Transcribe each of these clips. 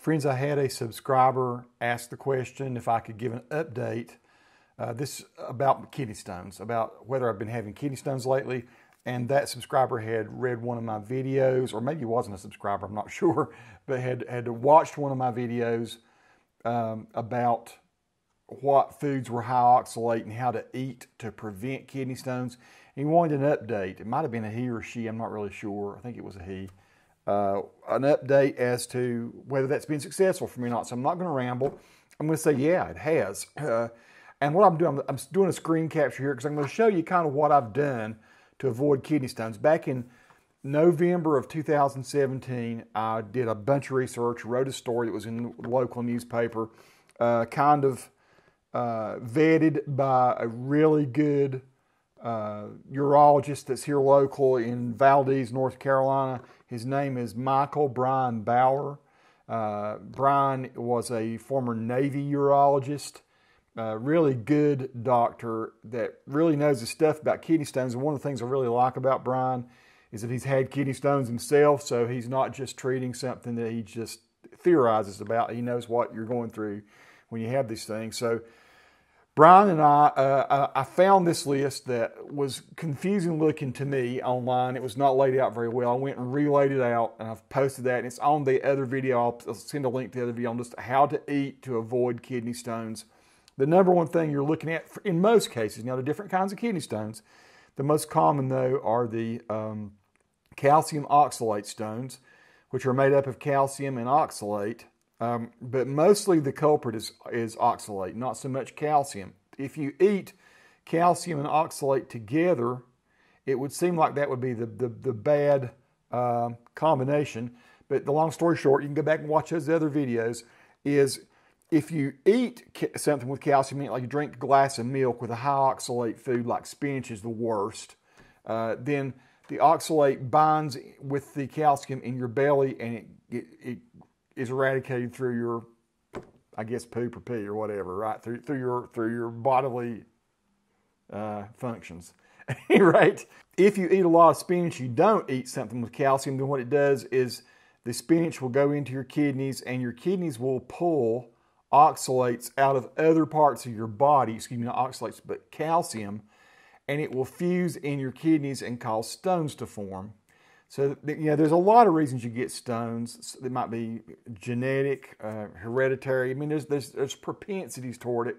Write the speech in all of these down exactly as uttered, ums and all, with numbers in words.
Friends, I had a subscriber ask the question if I could give an update uh, this about kidney stones, about whether I've been having kidney stones lately. And that subscriber had read one of my videos, or maybe wasn't a subscriber, I'm not sure, but had, had watched one of my videos um, about what foods were high oxalate and how to eat to prevent kidney stones. And he wanted an update. It might have been a he or she, I'm not really sure. I think it was a he. Uh, an update as to whether that's been successful for me or not. So I'm not going to ramble. I'm going to say, yeah, it has. Uh, and what I'm doing, I'm, I'm doing a screen capture here because I'm going to show you kind of what I've done to avoid kidney stones. Back in November of two thousand seventeen, I did a bunch of research, wrote a story that was in the local newspaper, uh, kind of uh, vetted by a really good Uh, urologist that's here local in Valdese, North Carolina. His name is Michael Brian Bauer. Uh, Brian was a former Navy urologist, uh, really good doctor that really knows his stuff about kidney stones. And one of the things I really like about Brian is that he's had kidney stones himself, so he's not just treating something that he just theorizes about. He knows what you're going through when you have these things. So Brian and I, uh, I found this list that was confusing looking to me online. It was not laid out very well. I went and relaid it out, and I've posted that, and it's on the other video. I'll send a link to the other video on just how to eat to avoid kidney stones. The number one thing you're looking at in most cases, now there are different kinds of kidney stones. The most common, though, are the um, calcium oxalate stones, which are made up of calcium and oxalate. Um, but mostly the culprit is, is oxalate, not so much calcium. If you eat calcium and oxalate together, it would seem like that would be the, the, the bad uh, combination. But the long story short, you can go back and watch those other videos, is if you eat something with calcium, like you drink a glass of milk with a high oxalate food, like spinach is the worst, uh, then the oxalate binds with the calcium in your belly and it, it, it is eradicated through your, I guess, poop or pee or whatever, right? Through, through your through your bodily uh, functions. At any rate, if you eat a lot of spinach, you don't eat something with calcium, then what it does is the spinach will go into your kidneys and your kidneys will pull oxalates out of other parts of your body, excuse me, not oxalates, but calcium, and it will fuse in your kidneys and cause stones to form. So, you know, there's a lot of reasons you get stones. They might be genetic, uh, hereditary. I mean, there's, there's, there's propensities toward it.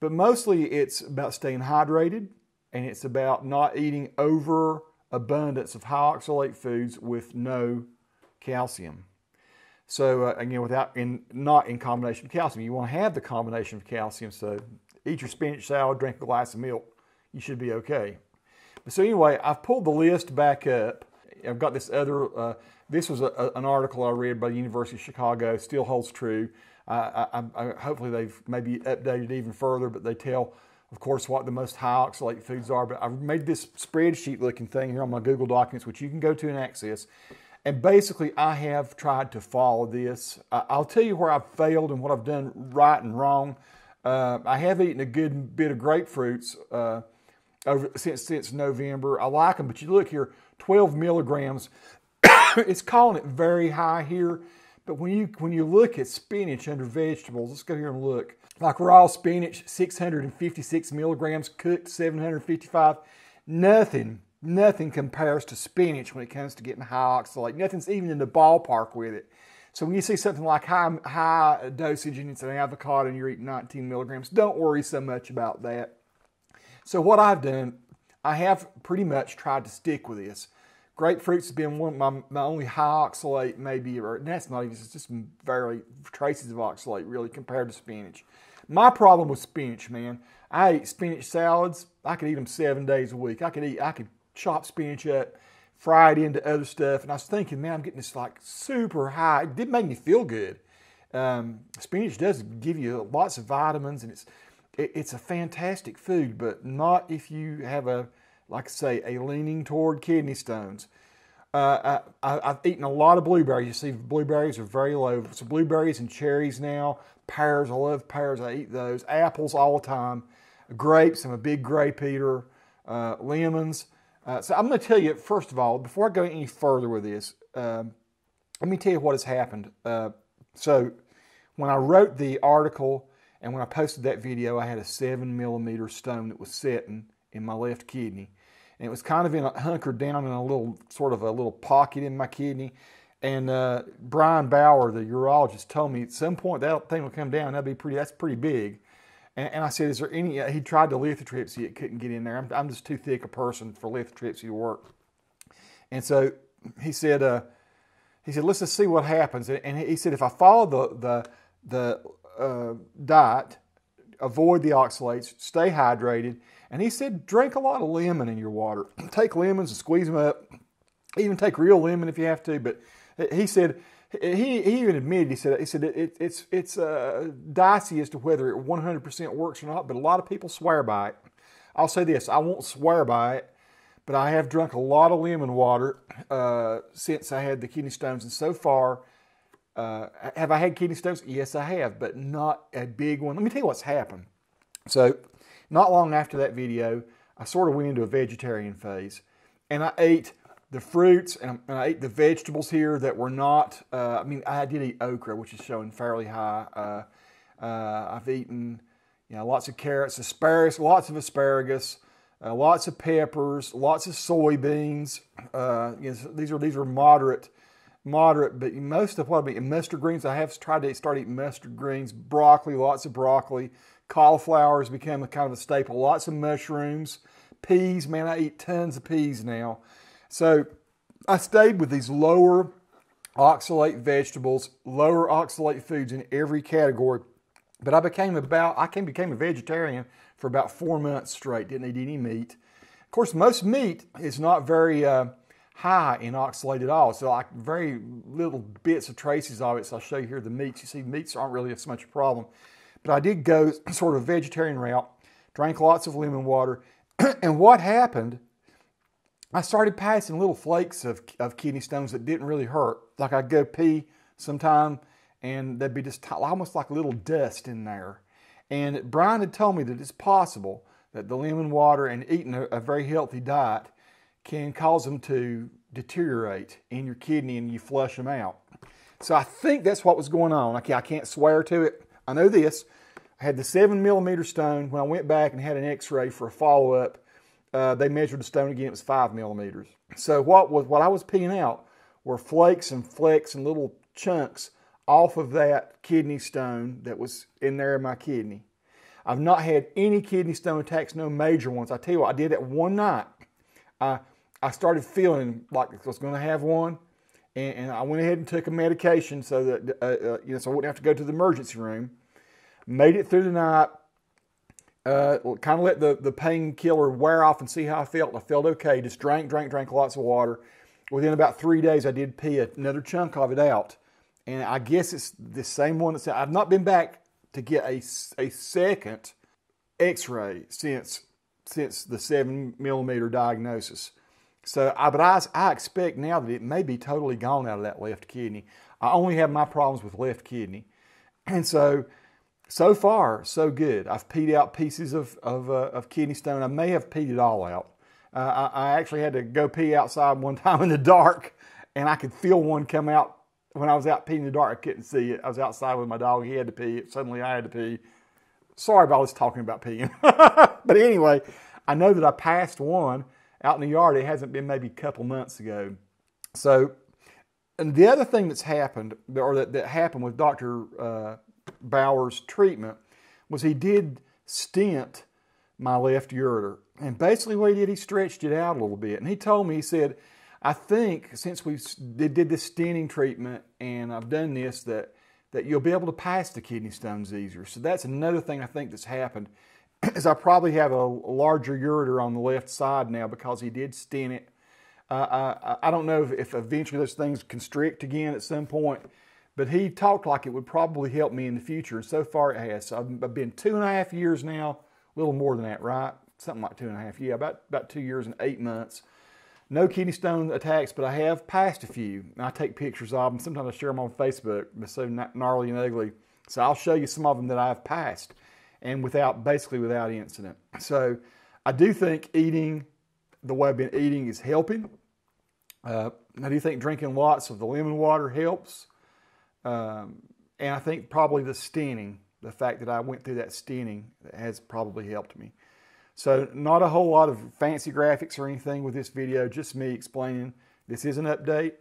But mostly it's about staying hydrated, and it's about not eating over abundance of high oxalate foods with no calcium. So, uh, again, without in, not in combination with calcium. You want to have the combination of calcium, so eat your spinach salad, drink a glass of milk. You should be okay. So, anyway, I've pulled the list back up. I've got this other, uh, this was a, an article I read by the University of Chicago, still holds true. Uh, I, I, hopefully they've maybe updated even further, but they tell, of course, what the most high oxalate foods are. But I've made this spreadsheet looking thing here on my Google Documents, which you can go to and access. And basically, I have tried to follow this. I, I'll tell you where I've failed and what I've done right and wrong. Uh, I have eaten a good bit of grapefruits uh, over, since, since November. I like them, but you look here, twelve milligrams, it's calling it very high here, but when you when you look at spinach under vegetables, let's go here and look. Like raw spinach, six hundred fifty-six milligrams, cooked seven hundred fifty-five. Nothing, nothing compares to spinach when it comes to getting high oxalate. Nothing's even in the ballpark with it. So when you see something like high, high dosage and it's an avocado and you're eating nineteen milligrams, don't worry so much about that. So what I've done, I have pretty much tried to stick with this. Grapefruits has been one of my, my only high oxalate, maybe, or and that's not even, it's just barely traces of oxalate, really, compared to spinach. My problem with spinach, man, I ate spinach salads. I could eat them seven days a week. I could eat, I could chop spinach up, fry it into other stuff, and I was thinking, man, I'm getting this like super high. It did make me feel good. Um, spinach does give you lots of vitamins, and it's It's a fantastic food, but not if you have a, like I say, a leaning toward kidney stones. Uh, I, I, I've eaten a lot of blueberries. You see, blueberries are very low. So blueberries and cherries now. Pears, I love pears. I eat those. Apples all the time. Grapes, I'm a big grape eater. Uh, lemons. Uh, so I'm going to tell you, first of all, before I go any further with this, um, let me tell you what has happened. Uh, So when I wrote the article and when I posted that video, I had a seven millimeter stone that was sitting in my left kidney. And it was kind of in a, hunkered down in a little, sort of a little pocket in my kidney. And uh, Brian Bauer, the urologist, told me at some point that thing will come down. That'll be pretty, that's pretty big. And, and I said, is there any, uh, he tried to lithotripsy, it couldn't get in there. I'm, I'm just too thick a person for lithotripsy to work. And so he said, uh, he said, let's just see what happens. And he said, if I follow the, the, the uh, diet, avoid the oxalates, stay hydrated. And he said, drink a lot of lemon in your water. Take lemons and squeeze them up. Even take real lemon if you have to. But he said, he, he even admitted, he said, he said it, it's, it's uh, dicey as to whether it one hundred percent works or not, but a lot of people swear by it. I'll say this, I won't swear by it, but I have drunk a lot of lemon water uh, since I had the kidney stones. And so far, uh, have I had kidney stones? Yes, I have, but not a big one. Let me tell you what's happened. So not long after that video, I sort of went into a vegetarian phase, and I ate the fruits, and I ate the vegetables here that were not, uh, I mean, I did eat okra, which is showing fairly high. Uh, uh, I've eaten, you know, lots of carrots, asparagus, lots of asparagus, uh, lots of peppers, lots of soybeans. Uh, you know, these are these are moderate, moderate, but most of what I mean, mustard greens, I have tried to start eating mustard greens, broccoli, lots of broccoli, cauliflowers became a kind of a staple, lots of mushrooms, peas, man, I eat tons of peas now. So I stayed with these lower oxalate vegetables, lower oxalate foods in every category. But I became about, I came, became a vegetarian for about four months straight. Didn't eat any meat. Of course, most meat is not very uh, high in oxalate at all. So like very little bits of traces of it. So I'll show you here the meats. You see, meats aren't really as much a problem. But I did go sort of vegetarian route, drank lots of lemon water. And what happened, I started passing little flakes of, of kidney stones that didn't really hurt. Like I'd go pee sometime and there'd be just almost like a little dust in there. And Brian had told me that it's possible that the lemon water and eating a, a very healthy diet can cause them to deteriorate in your kidney and you flush them out. So I think that's what was going on. Okay, I can't swear to it. I know this. I had the seven millimeter stone. When I went back and had an x-ray for a follow-up, Uh, they measured the stone again, it was five millimeters. So what was what I was peeing out were flakes and flecks and little chunks off of that kidney stone that was in there in my kidney. I've not had any kidney stone attacks, no major ones. I tell you what, I did that one night. I, I started feeling like I was going to have one, and, and I went ahead and took a medication so that uh, uh, you know, so I wouldn't have to go to the emergency room. Made it through the night. Uh, kind of let the, the painkiller wear off and see how I felt. I felt okay. Just drank, drank, drank lots of water. Within about three days, I did pee another chunk of it out. And I guess it's the same one that's, I've not been back to get a, a second x-ray since, since the seven millimeter diagnosis. So I, but I, I expect now that it may be totally gone out of that left kidney. I only have my problems with left kidney. And so, so far, so good. I've peed out pieces of, of, uh, of kidney stone. I may have peed it all out. Uh, I, I actually had to go pee outside one time in the dark, and I could feel one come out. When I was out peeing in the dark, I couldn't see it. I was outside with my dog. He had to pee. Suddenly, I had to pee. Sorry about all this talking about peeing. But anyway, I know that I passed one out in the yard. It hasn't been maybe a couple months ago. So, and the other thing that's happened, or that, that happened with Doctor Uh, Bauer's treatment, was he did stent my left ureter. And basically what he did, he stretched it out a little bit. And he told me, he said, I think since we did this stenting treatment and I've done this, that, that you'll be able to pass the kidney stones easier. So that's another thing I think that's happened, is I probably have a larger ureter on the left side now because he did stent it. Uh, I, I don't know if, if eventually those things constrict again at some point, but he talked like it would probably help me in the future, and so far it has. So I've been two and a half years now, a little more than that, right? Something like two and a half, yeah, about, about two years and eight months. No kidney stone attacks, but I have passed a few. And I take pictures of them. Sometimes I share them on Facebook. They're so gnarly and ugly. So I'll show you some of them that I've passed, and without, basically without incident. So I do think eating the way I've been eating is helping. Uh, I do think drinking lots of the lemon water helps. Um, and I think probably the stenting, the fact that I went through that stenting has probably helped me. So not a whole lot of fancy graphics or anything with this video, just me explaining this is an update.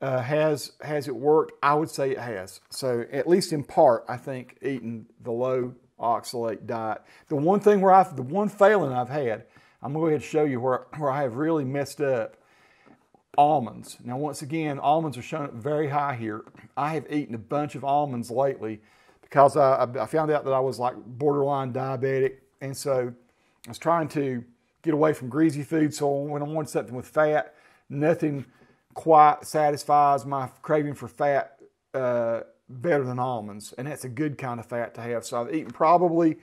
Uh, has, has it worked? I would say it has. So at least in part, I think eating the low oxalate diet. The one thing where I've, the one failing I've had, I'm going to go ahead and show you where, where I have really messed up. Almonds. Now, once again, almonds are shown up very high here. I have eaten a bunch of almonds lately because I, I found out that I was like borderline diabetic. And so I was trying to get away from greasy food. So when I wanted something with fat, nothing quite satisfies my craving for fat uh, better than almonds. And that's a good kind of fat to have. So I've eaten probably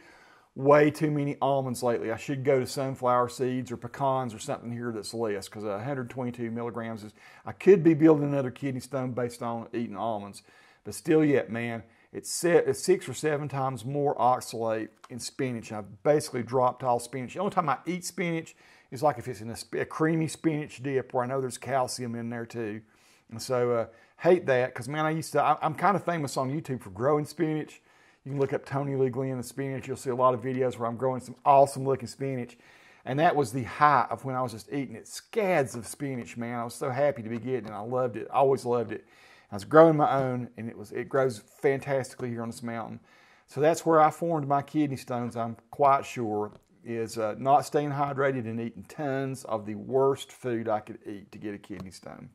way too many almonds lately. I should go to sunflower seeds or pecans or something here that's less, because one hundred twenty-two milligrams is, I could be building another kidney stone based on eating almonds. But still yet, man, it's six or seven times more oxalate in spinach. I've basically dropped all spinach. The only time I eat spinach is like if it's in a, a creamy spinach dip where I know there's calcium in there too. And so uh, hate that, because man, I used to, I, I'm kind of famous on YouTube for growing spinach. You can look up Tony Lee Glenn and spinach. You'll see a lot of videos where I'm growing some awesome looking spinach. And that was the high of when I was just eating it. Scads of spinach, man. I was so happy to be getting it. I loved it. I always loved it. I was growing my own, and it was it grows fantastically here on this mountain. So that's where I formed my kidney stones, I'm quite sure, is uh, not staying hydrated and eating tons of the worst food I could eat to get a kidney stone.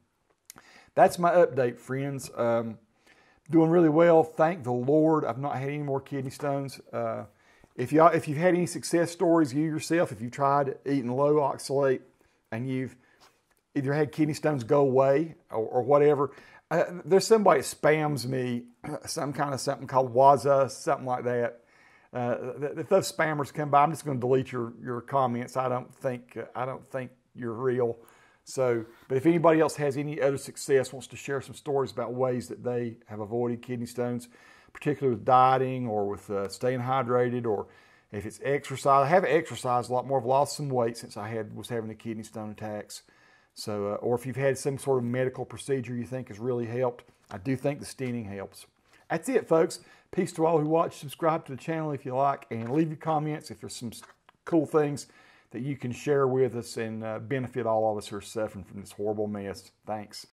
That's my update, friends. Um, Doing really well, thank the Lord. I've not had any more kidney stones. Uh, if, y'all, if you've had any success stories, you yourself, if you've tried eating low oxalate and you've either had kidney stones go away or, or whatever, uh, there's somebody that spams me some kind of something called Waza, something like that. Uh, if those spammers come by, I'm just going to delete your your comments. I don't think I don't think you're real. So, but if anybody else has any other success, wants to share some stories about ways that they have avoided kidney stones, particularly with dieting or with uh, staying hydrated, or if it's exercise. I have exercised a lot more. I've lost some weight since I had was having the kidney stone attacks. So, uh, or if you've had some sort of medical procedure you think has really helped, I do think the stenting helps. That's it, folks. Peace to all who watch. Subscribe to the channel if you like, and leave your comments if there's some cool things that you can share with us and uh, benefit all of us who are suffering from this horrible mess. Thanks.